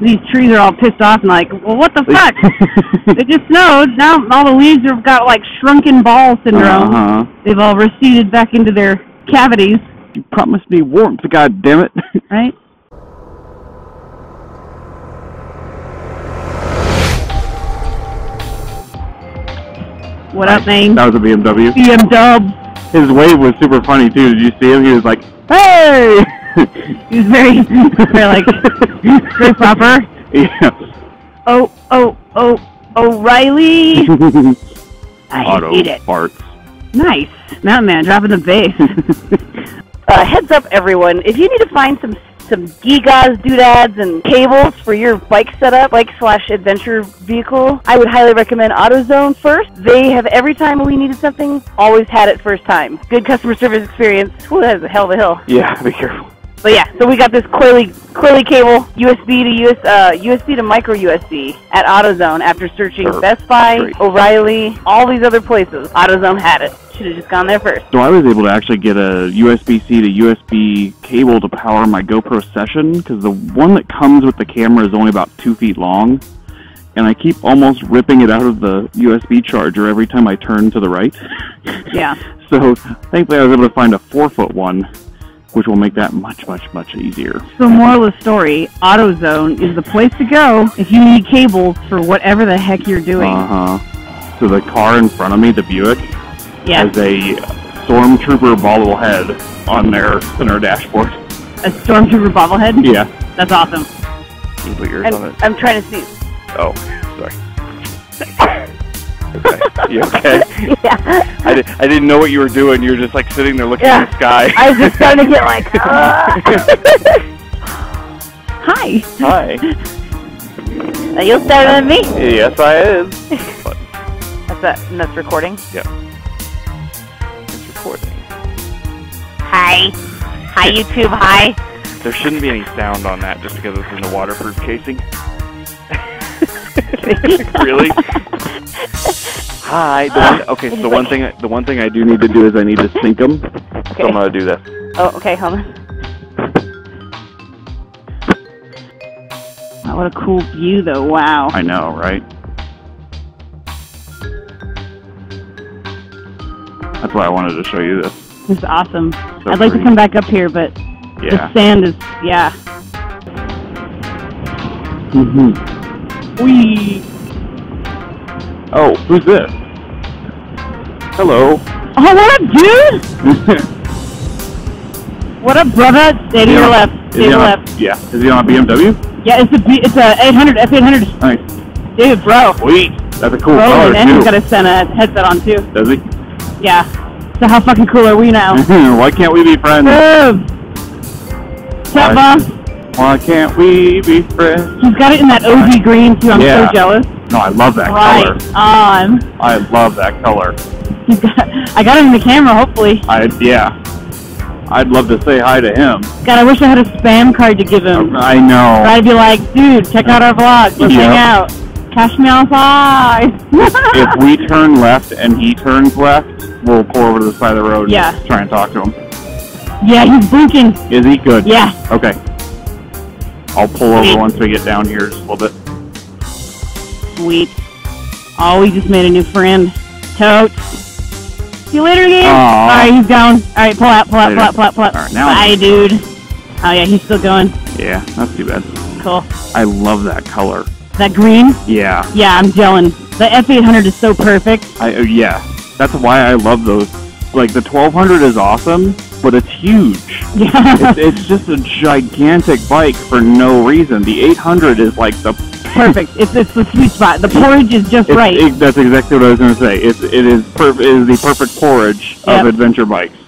these trees are all pissed off and like, well, what the fuck? It just snowed. Now all the leaves have got like shrunken ball syndrome. They've all receded back into their cavities. You promised me warmth, god damn it. Right? What up, man? That was a BMW. BMW. His wave was super funny too. Did you see him? He was like, "Hey!" He was very like, very proper. Yeah. O'Reilly. I hate it. Parts. Nice. Mountain man dropping the bass. Heads up, everyone! If you need to find some gigas, doodads, and cables for your bike setup, bike/adventure vehicle, I would highly recommend AutoZone first. They have, every time we needed something, always had it first time. Good customer service experience. Whew, that is a hell of a hill. Yeah, be careful. But yeah, so we got this coily cable, USB to micro USB at AutoZone after searching Best Buy, O'Reilly, all these other places. AutoZone had it. Should have just gone there first. So I was able to actually get a USB-C to USB cable to power my GoPro session, because the one that comes with the camera is only about 2 feet long, and I keep almost ripping it out of the USB charger every time I turn to the right. Yeah. So thankfully I was able to find a 4-foot one, which will make that much, much, much easier. So moral of the story, AutoZone is the place to go if you need cables for whatever the heck you're doing. So the car in front of me, the Buick, has a Stormtrooper bobblehead on their center dashboard. A Stormtrooper bobblehead? Yeah. That's awesome. Can you put yours on it? I'm trying to see. Oh, sorry. Okay. You okay? Yeah. I didn't know what you were doing. You were just like sitting there looking at the sky. I was just starting to get like, Hi. Hi. Are you staring at me? Yes, I am. And that's recording? Yeah. It's recording. Hi. Hi, YouTube. Hi. There shouldn't be any sound on that just because it's in the waterproof casing. Really? Hi. Okay, so the one thing I do need to do is I need to sync them. Okay. So I'm gonna do this. Oh, okay. Hold on. Wow, what a cool view, though. Wow. I know, right? That's why I wanted to show you this. This is awesome. So I'd like to come back up here, but the sand is Wee. Oh, who's this? Hello. Oh, what up, dude? What up, brother? Stay to your left. Stay to your left. Yeah. Is he on a BMW? Yeah, it's a F800. Nice. Dude, bro. Sweet. That's a cool color, too. And he's got a headset on, too. Does he? Yeah. So how fucking cool are we now? Why can't we be friends? What's up, boss? Why can't we be friends? He's got it in that OG green too. I'm so jealous. No, I love that color. I love that color. I got him in the camera, hopefully. I'd love to say hi to him. God, I wish I had a spam card to give him. I know. But I'd be like, dude, check out our vlog. Let's hang out. Cash me outside. If we turn left and he turns left, we'll pull over to the side of the road and try and talk to him. Yeah, he's blinking. Is he good? Yeah. Okay. I'll pull over once we get down here just a little bit. Sweet. Oh, we just made a new friend. Totes. See you later again. Alright, he's going. Alright, pull out. Right, bye, dude. Oh, yeah, he's still going. Yeah, that's too bad. Cool. I love that color. That green? Yeah. Yeah, I'm gelling. The F800 is so perfect. Yeah, that's why I love those. Like, the 1200 is awesome, but it's huge. Yeah. It's just a gigantic bike for no reason. The 800 is like the... Perfect. It's the sweet spot. The porridge is just right. That's exactly what I was going to say. It is the perfect porridge of adventure bikes.